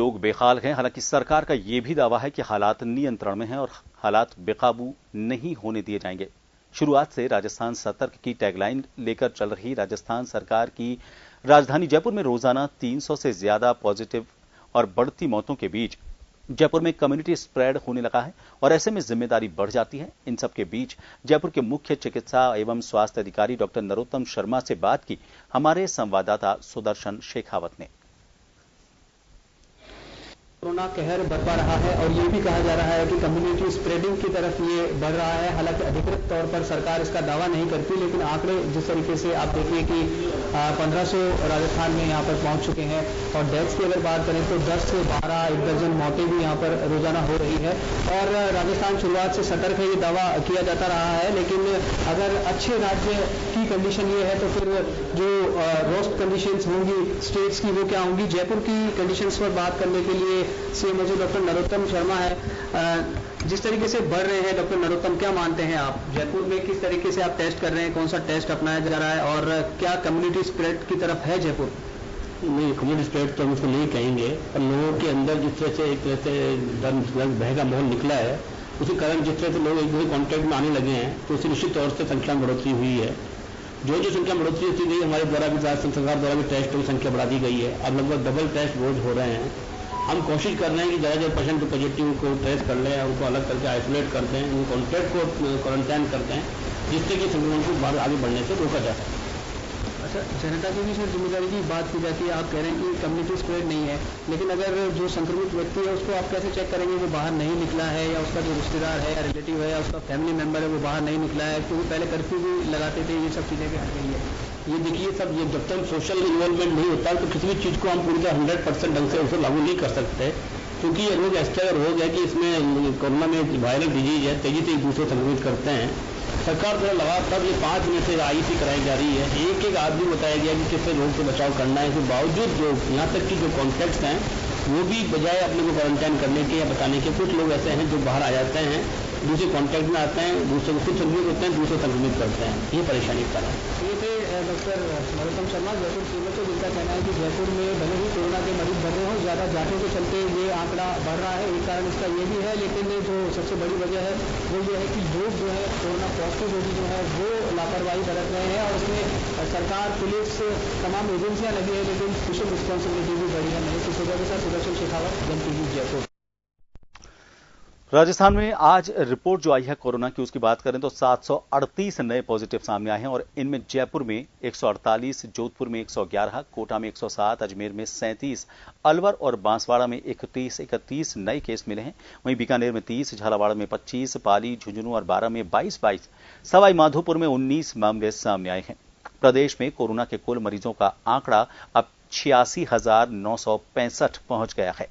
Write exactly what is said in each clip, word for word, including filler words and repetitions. लोग बेहाल हैं। हालांकि सरकार का ये भी दावा है कि हालात नियंत्रण में हैं और हालात बेकाबू नहीं होने दिए जाएंगे। शुरुआत से राजस्थान सतर्क की टैगलाइन लेकर चल रही राजस्थान सरकार की राजधानी जयपुर में रोजाना तीन सौ से ज्यादा पॉजिटिव और बढ़ती मौतों के बीच जयपुर में कम्युनिटी स्प्रेड होने लगा है और ऐसे में जिम्मेदारी बढ़ जाती है। इन सबके बीच जयपुर के मुख्य चिकित्सा एवं स्वास्थ्य अधिकारी डॉक्टर नरोत्तम शर्मा से बात की हमारे संवाददाता सुदर्शन शेखावत ने। कोरोना कहर बरपा रहा है और ये भी कहा जा रहा है कि कम्युनिटी स्प्रेडिंग की तरफ ये बढ़ रहा है। हालांकि अधिकृत तौर पर सरकार इसका दावा नहीं करती, लेकिन आंकड़े जिस तरीके से आप देखिए कि पंद्रह सौ राजस्थान में यहाँ पर पहुंच चुके हैं और डेथ्स की अगर बात करें तो दस से बारह एक दर्जन मौतें भी यहाँ पर रोजाना हो रही है और राजस्थान शुरुआत से सतर्क है ये दावा किया जाता रहा है। लेकिन अगर अच्छे राज्य की कंडीशन ये है तो फिर जो रोस्ट कंडीशंस होंगी स्टेट्स की वो क्या होंगी। जयपुर की कंडीशंस पर बात करने के लिए सीएमओ जो डॉक्टर नरोत्तम शर्मा है, जिस तरीके से बढ़ रहे हैं, डॉक्टर नरोत्तम क्या मानते हैं आप, जयपुर में किस तरीके से आप टेस्ट कर रहे हैं, कौन सा टेस्ट अपनाया जा रहा है और क्या कम्युनिटी स्प्रेड की तरफ है जयपुर? नहीं, कम्युनिटी स्प्रेड तो हम उसको नहीं कहेंगे, पर लोगों के अंदर जिस तरह से एक तरह से दम भय का माहौल निकला है, उसी कारण जिस तरह से लोग एक दूसरे कॉन्टैक्ट में आने लगे हैं तो उससे निश्चित तौर से संख्या में बढ़ोतरी हुई है। जो जो संख्या बढ़ोतरी होती गई हमारे द्वारा भी सरकार द्वारा भी टेस्ट की संख्या बढ़ा दी गई है। अब लगभग डबल टेस्ट रोज हो रहे हैं। हम कोशिश कर रहे हैं कि ज़्यादा जो पेशेंट को पॉजिटिव को ट्रेस कर लें, उनको अलग करके आइसोलेट कर दें, उन कॉन्टैक्ट को क्वारंटाइन कर दें, जिससे कि संक्रमण को बाहर आगे बढ़ने से रोका जा सके। अच्छा, जनता की भी सर जिम्मेदारी की बात की जाती है। आप कह रहे हैं कि कम्युनिटी स्प्रेड नहीं है, लेकिन अगर जो संक्रमित व्यक्ति है उसको आप कैसे चेक करेंगे वो बाहर नहीं निकला है या उसका जो रिश्तेदार है या रिलेटिव है या उसका फैमिली मेम्बर है वो बाहर नहीं निकला है, क्योंकि पहले कर्फ्यू भी लगाते थे, ये सब चीज़ें भी हट गई है। ये देखिए सब, ये जब तक सोशल इन्वॉल्वमेंट नहीं होता तो किसी भी चीज़ को हम पूरी तरह हंड्रेड परसेंट ढंग से उसको लागू नहीं कर सकते, क्योंकि ये लोग ऐसा रोग है कि इसमें कोरोना में वायरल डिजीज है, तेजी से एक दूसरे संक्रमित करते हैं। सरकार द्वारा लगातार ये पाँच महीने से आई सी कराई जा रही है, एक एक आदमी बताया गया कि किससे रोग से बचाव करना है। इसके बावजूद जो यहाँ तक की जो कॉन्टैक्ट्स हैं वो भी बजाय अपने को क्वारंटाइन करने के या बताने के, कुछ लोग ऐसे हैं जो बाहर आ जाते हैं, दूसरे कॉन्टैक्ट में आते हैं, दूसरे को खुद संक्रमित होते हैं, दूसरे संक्रमित करते हैं। ये परेशानी का है। ये थे डॉक्टर नरोत्तम शर्मा जयपुर सीमत को, जिनका कहना है कि जयपुर में भले ही कोरोना के मरीज बढ़ रहे हों, ज़्यादा जांचों के चलते ये आंकड़ा बढ़ रहा है, एक कारण इसका ये भी है। लेकिन जो सबसे बड़ी वजह है वो ये है कि लोग जो है कोरोना पॉजिटिव रोगी जो है वो लापरवाही बरत रहे हैं और उसमें सरकार, पुलिस, तमाम एजेंसियाँ लगी है, लेकिन सोशल रिस्पॉन्सिबिलिटी भी बढ़ी है। नहीं किसी वजह से सुदर्शन शेखावत, जन टीवी जयपुर। राजस्थान में आज रिपोर्ट जो आई है कोरोना की, उसकी बात करें तो सात सौ अड़तीस नए पॉजिटिव सामने आए हैं और इनमें जयपुर में एक सौ अड़तालीस, जोधपुर में एक सौ ग्यारह, कोटा में एक सौ सात, अजमेर में सैंतीस, अलवर और बांसवाड़ा में इकतीस इकतीस नए केस मिले हैं। वहीं बीकानेर में तीस, झालावाड़ में पच्चीस, पाली, झुंझुनू और बारा में बाईस बाईस, सवाई माधोपुर में उन्नीस मामले सामने आए हैं। प्रदेश में कोरोना के कुल मरीजों का आंकड़ा अब छियासी हजार नौ सौ पैंसठ पहुंच गया है।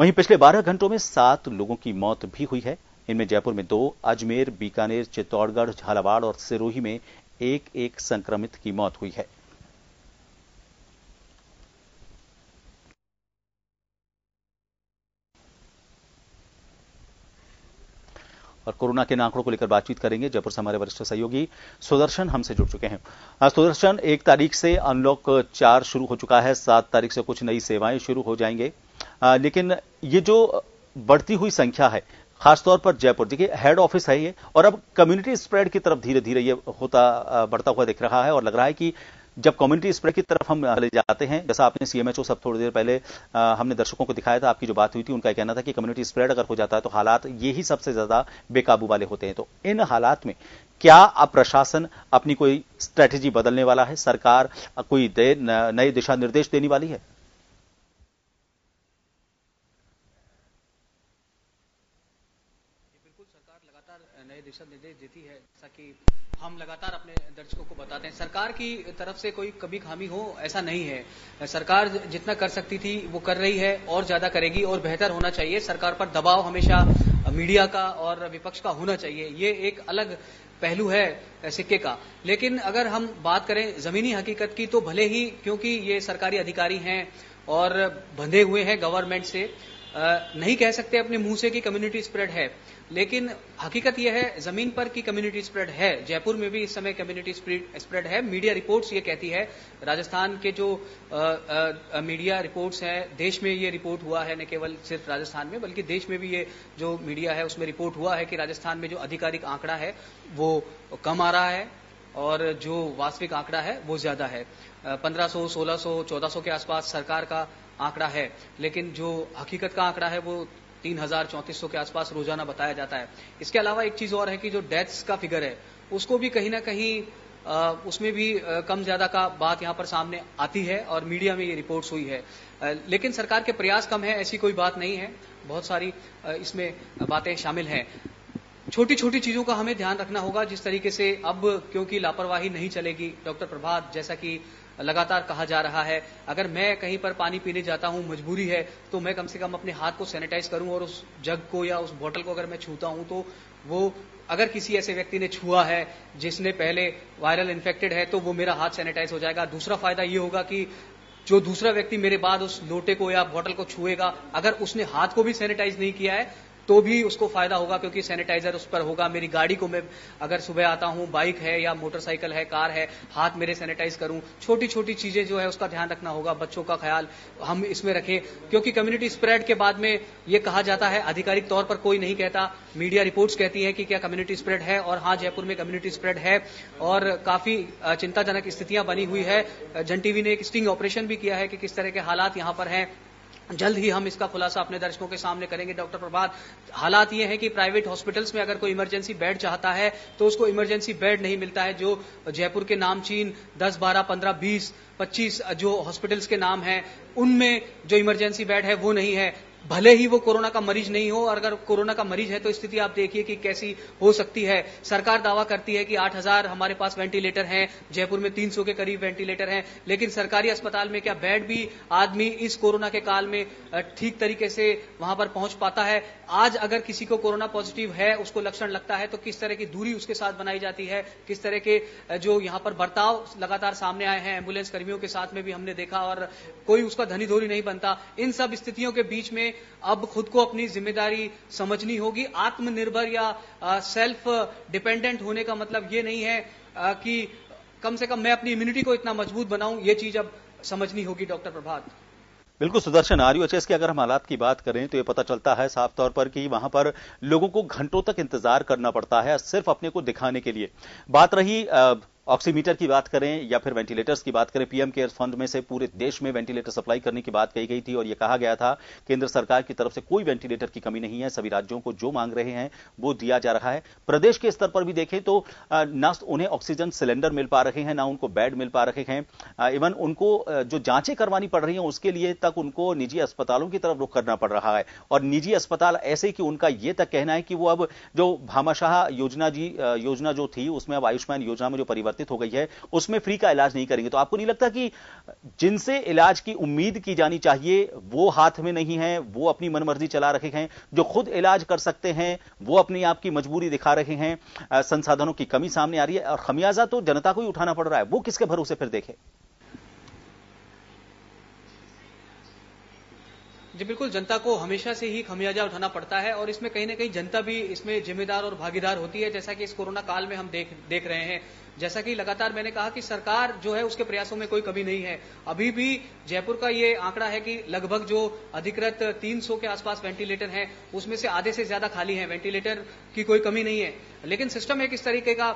वहीं पिछले बारह घंटों में सात लोगों की मौत भी हुई है। इनमें जयपुर में दो, अजमेर, बीकानेर, चित्तौड़गढ़, झालावाड़ और सिरोही में एक एक संक्रमित की मौत हुई है। और कोरोना के आंकड़ों को लेकर बातचीत करेंगे। जयपुर से हमारे वरिष्ठ सहयोगी सुदर्शन हमसे जुड़ चुके हैं। सुदर्शन, एक तारीख से अनलॉक चार शुरू हो चुका है, सात तारीख से कुछ नई सेवाएं शुरू हो जाएंगे, आ, लेकिन ये जो बढ़ती हुई संख्या है खासतौर पर जयपुर, देखिए हेड ऑफिस है ये, और अब कम्युनिटी स्प्रेड की तरफ धीरे धीरे ये होता बढ़ता हुआ दिख रहा है और लग रहा है कि जब कम्युनिटी स्प्रेड की तरफ हम ले जाते हैं, जैसा आपने सीएमएचओ सब थोड़ी देर पहले आ, हमने दर्शकों को दिखाया था, आपकी जो बात हुई थी, उनका कहना था कि कम्युनिटी स्प्रेड अगर हो जाता है तो हालात यही सबसे ज्यादा बेकाबू वाले होते हैं। तो इन हालात में क्या अब प्रशासन अपनी कोई स्ट्रैटेजी बदलने वाला है, सरकार कोई नए दिशा निर्देश देने वाली है? नए दिशा निर्देश देती है, जैसा कि हम लगातार अपने दर्शकों को बताते हैं। सरकार की तरफ से कोई कभी खामी हो ऐसा नहीं है, सरकार जितना कर सकती थी वो कर रही है और ज्यादा करेगी और बेहतर होना चाहिए। सरकार पर दबाव हमेशा मीडिया का और विपक्ष का होना चाहिए, ये एक अलग पहलू है सिक्के का। लेकिन अगर हम बात करें जमीनी हकीकत की तो भले ही, क्योंकि ये सरकारी अधिकारी हैं और बंधे हुए हैं गवर्नमेंट से, नहीं कह सकते अपने मुंह से कि कम्युनिटी स्प्रेड है, लेकिन हकीकत यह है जमीन पर कि कम्युनिटी स्प्रेड है। जयपुर में भी इस समय कम्युनिटी स्प्रेड है। मीडिया रिपोर्ट्स ये कहती है, राजस्थान के जो आ, आ, मीडिया रिपोर्ट्स हैं, देश में ये रिपोर्ट हुआ है, न केवल सिर्फ राजस्थान में बल्कि देश में भी ये जो मीडिया है उसमें रिपोर्ट हुआ है कि राजस्थान में जो आधिकारिक आंकड़ा है वो कम आ रहा है और जो वास्तविक आंकड़ा है वो ज्यादा है। पंद्रह सौ, सोलह सौ, चौदह सौ के आसपास सरकार का आंकड़ा है, लेकिन जो हकीकत का आंकड़ा है वो तीन हजार चौंतीस सौ के आसपास रोजाना बताया जाता है। इसके अलावा एक चीज और है कि जो डेथ्स का फिगर है उसको भी कहीं ना कहीं आ, उसमें भी आ, कम ज्यादा का बात यहाँ पर सामने आती है और मीडिया में ये रिपोर्ट्स हुई है। आ, लेकिन सरकार के प्रयास कम है ऐसी कोई बात नहीं है, बहुत सारी आ, इसमें बातें शामिल हैं। छोटी छोटी चीजों का हमें ध्यान रखना होगा, जिस तरीके से अब क्योंकि लापरवाही नहीं चलेगी। डॉक्टर प्रभात, जैसा कि लगातार कहा जा रहा है, अगर मैं कहीं पर पानी पीने जाता हूं, मजबूरी है, तो मैं कम से कम अपने हाथ को सैनिटाइज करूं और उस जग को या उस बोतल को अगर मैं छूता हूं तो वो अगर किसी ऐसे व्यक्ति ने छुआ है जिसने पहले वायरल इन्फेक्टेड है तो वो मेरा हाथ सैनिटाइज हो जाएगा। दूसरा फायदा ये होगा कि जो दूसरा व्यक्ति मेरे बाद उस लोटे को या बोतल को छुएगा, अगर उसने हाथ को भी सैनिटाइज नहीं किया है तो भी उसको फायदा होगा क्योंकि सैनिटाइजर उस पर होगा। मेरी गाड़ी को मैं अगर सुबह आता हूं, बाइक है या मोटरसाइकिल है, कार है, हाथ मेरे सैनिटाइज करूं। छोटी छोटी चीजें जो है उसका ध्यान रखना होगा। बच्चों का ख्याल हम इसमें रखें क्योंकि कम्युनिटी स्प्रेड के बाद में ये कहा जाता है, आधिकारिक तौर पर कोई नहीं कहता, मीडिया रिपोर्ट्स कहती है कि क्या कम्युनिटी स्प्रेड है, और हाँ जयपुर में कम्युनिटी स्प्रेड है और काफी चिंताजनक स्थितियां बनी हुई है। जन टीवी ने एक स्टिंग ऑपरेशन भी किया है कि किस तरह के हालात यहां पर हैं। जल्द ही हम इसका खुलासा अपने दर्शकों के सामने करेंगे। डॉक्टर प्रभात, हालात ये हैं कि प्राइवेट हॉस्पिटल्स में अगर कोई इमरजेंसी बेड चाहता है तो उसको इमरजेंसी बेड नहीं मिलता है। जो जयपुर के नामचीन दस, बारह, पंद्रह, बीस, पच्चीस जो हॉस्पिटल्स के नाम हैं उनमें जो इमरजेंसी बेड है वो नहीं है, भले ही वो कोरोना का मरीज नहीं हो। और अगर कोरोना का मरीज है तो स्थिति आप देखिए कि कैसी हो सकती है। सरकार दावा करती है कि आठ हजार हमारे पास वेंटिलेटर हैं, जयपुर में तीन सौ के करीब वेंटिलेटर हैं, लेकिन सरकारी अस्पताल में क्या बेड भी आदमी इस कोरोना के काल में ठीक तरीके से वहां पर पहुंच पाता है? आज अगर किसी को कोरोना पॉजिटिव है, उसको लक्षण लगता है, तो किस तरह की दूरी उसके साथ बनाई जाती है, किस तरह के जो यहाँ पर बर्ताव लगातार सामने आए हैं, एम्बुलेंस कर्मियों के साथ में भी हमने देखा और कोई उसका धनी धोरी नहीं बनता। इन सब स्थितियों के बीच में अब खुद को अपनी जिम्मेदारी समझनी होगी। आत्मनिर्भर या आ, सेल्फ डिपेंडेंट होने का मतलब ये नहीं है आ, कि कम से कम मैं अपनी इम्यूनिटी को इतना मजबूत बनाऊं, ये चीज अब समझनी होगी। डॉक्टर प्रभात, बिल्कुल। सुदर्शन, आरयूएचएस के अगर हम हालात की बात करें तो ये पता चलता है साफ तौर पर कि वहां पर लोगों को घंटों तक इंतजार करना पड़ता है सिर्फ अपने को दिखाने के लिए। बात रही आ, ऑक्सीमीटर की बात करें या फिर वेंटिलेटर्स की बात करें, पीएम केयर फंड में से पूरे देश में वेंटिलेटर सप्लाई करने की बात कही गई थी और यह कहा गया था केंद्र सरकार की तरफ से कोई वेंटिलेटर की कमी नहीं है, सभी राज्यों को जो मांग रहे हैं वो दिया जा रहा है। प्रदेश के स्तर पर भी देखें तो ना उन्हें ऑक्सीजन सिलेंडर मिल पा रहे हैं, ना उनको बेड मिल पा रहे हैं, इवन उनको जो जांचें करवानी पड़ रही हैं उसके लिए तक उनको निजी अस्पतालों की तरफ रुख करना पड़ रहा है। और निजी अस्पताल ऐसे कि उनका यह तक कहना है कि वो अब जो भामाशाह योजना जी योजना जो थी उसमें अब आयुष्मान योजना में जो परिवर्तन हो गई है उसमें फ्री का इलाज नहीं करेंगे। तो आपको नहीं लगता कि जिनसे इलाज की उम्मीद की जानी चाहिए वो हाथ में नहीं है, वो अपनी मनमर्जी चला रहे हैं, जो खुद इलाज कर सकते हैं वो अपनी आपकी मजबूरी दिखा रहे हैं, संसाधनों की कमी सामने आ रही है और खमियाजा तो जनता को ही उठाना पड़ रहा है, वो किसके भरोसे फिर देखे? जी बिल्कुल, जनता को हमेशा से ही खमियाजा उठाना पड़ता है और इसमें कहीं ना कहीं जनता भी इसमें जिम्मेदार और भागीदार होती है, जैसा कि इस कोरोना काल में हम देख देख रहे हैं। जैसा कि लगातार मैंने कहा कि सरकार जो है उसके प्रयासों में कोई कमी नहीं है। अभी भी जयपुर का ये आंकड़ा है कि लगभग जो अधिकृत तीन सौ के आसपास वेंटिलेटर हैं उसमें से आधे से ज्यादा खाली हैं, वेंटिलेटर की कोई कमी नहीं है। लेकिन सिस्टम एक इस तरीके का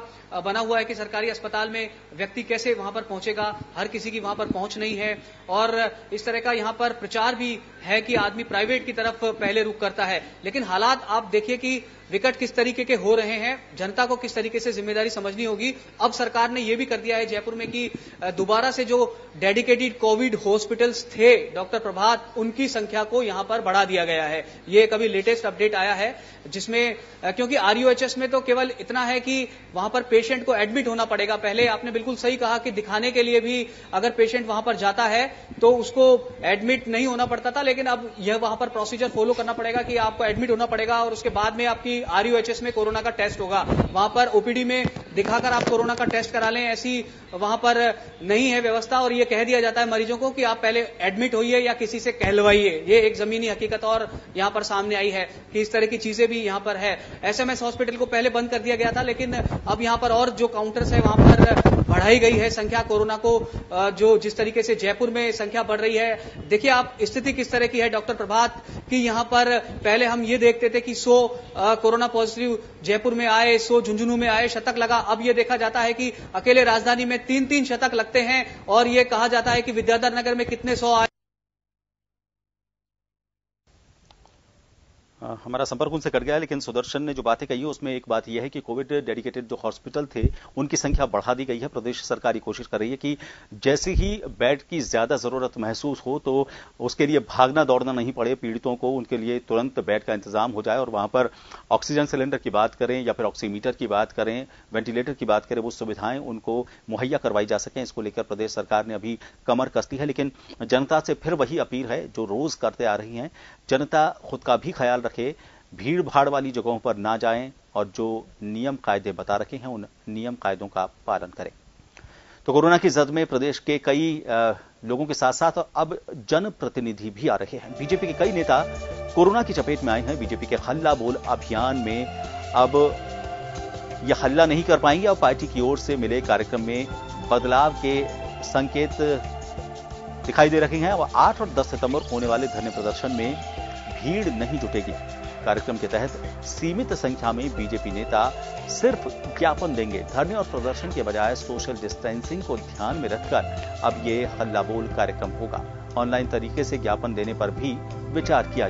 बना हुआ है कि सरकारी अस्पताल में व्यक्ति कैसे वहां पर पहुंचेगा, हर किसी की वहां पर पहुंच नहीं है और इस तरह का यहाँ पर प्रचार भी है कि आदमी प्राइवेट की तरफ पहले रुख करता है। लेकिन हालात आप देखिए कि विकट किस तरीके के हो रहे हैं, जनता को किस तरीके से जिम्मेदारी समझनी होगी। अब सरकार ने यह भी कर दिया है जयपुर में कि दोबारा से जो डेडिकेटेड कोविड हॉस्पिटल्स थे डॉक्टर प्रभात, उनकी संख्या को यहां पर बढ़ा दिया गया है। ये कभी लेटेस्ट अपडेट आया है जिसमें क्योंकि आरयूएचएस में तो केवल केवल इतना है कि वहां पर पेशेंट को एडमिट होना पड़ेगा। पहले आपने बिल्कुल सही कहा कि दिखाने के लिए भी अगर पेशेंट वहां पर जाता है तो उसको एडमिट नहीं होना पड़ता था, लेकिन अब यह वहां पर प्रोसीजर फॉलो करना पड़ेगा कि आपको एडमिट होना पड़ेगा और उसके बाद में आपकी आरयूएचएस में कोरोना का टेस्ट होगा, वहां पर ओपीडी में दिखाकर आप कोरोना का टेस्ट करा लें, ऐसी वहां पर नहीं है व्यवस्था। और यह कह दिया जाता है मरीजों को कि आप पहले एडमिट होइए या किसी से कहलवाइए। ये एक जमीनी हकीकत और यहां पर सामने आई है कि इस तरह की चीजें भी यहां पर है। एसएमएस हॉस्पिटल को पहले बंद कर दिया गया था, लेकिन अब यहां पर और जो काउंटर्स है वहां पर बढ़ाई गई है संख्या कोरोना को, जो जिस तरीके से जयपुर में संख्या बढ़ रही है। देखिए आप स्थिति किस तरह की है डॉक्टर प्रभात की। यहां पर पहले हम ये देखते थे कि सौ कोरोना पॉजिटिव जयपुर में आए, सौ झुंझुनू में आए, शतक लगा। अब ये देखा जाता है कि अकेले राजधानी में तीन तीन शतक लगते हैं और ये कहा जाता है कि विद्याधर नगर में कितने सौ आए। हमारा संपर्क उनसे कट गया, लेकिन सुदर्शन ने जो बातें कही उसमें एक बात यह है कि कोविड डेडिकेटेड जो हॉस्पिटल थे उनकी संख्या बढ़ा दी गई है। प्रदेश सरकार ये कोशिश कर रही है कि जैसे ही बेड की ज्यादा जरूरत महसूस हो तो उसके लिए भागना दौड़ना नहीं पड़े पीड़ितों को, उनके लिए तुरंत बेड का इंतजाम हो जाए। और वहां पर ऑक्सीजन सिलेंडर की बात करें या फिर ऑक्सीमीटर की बात करें, वेंटिलेटर की बात करें, वो सुविधाएं उनको मुहैया करवाई जा सकें। इसको लेकर प्रदेश सरकार ने अभी कमर कसती है, लेकिन जनता से फिर वही अपील है जो रोज करते आ रही है, जनता खुद का भी ख्याल रखे, भीड़ भाड़ वाली जगहों पर ना जाएं और जो नियम कायदे बता रखे हैं उन नियम कायदों का पालन करें। तो कोरोना की जद में प्रदेश के कई लोगों के साथ साथ अब जनप्रतिनिधि भी आ रहे हैं। बीजेपी के कई नेता कोरोना की चपेट में आए हैं। बीजेपी के हल्ला बोल अभियान में अब यह हल्ला नहीं कर पाएंगे। अब पार्टी की ओर से मिले कार्यक्रम में बदलाव के संकेत दिखाई दे रहे हैं और आठ और दस सितंबर होने वाले धरने प्रदर्शन में भीड़ नहीं जुटेगी। कार्यक्रम के तहत सीमित संख्या में बीजेपी नेता सिर्फ ज्ञापन देंगे। धरने और प्रदर्शन के बजाय सोशल डिस्टेंसिंग को ध्यान में रखकर अब ये हल्ला बोल कार्यक्रम होगा। ऑनलाइन तरीके से ज्ञापन देने पर भी विचार किया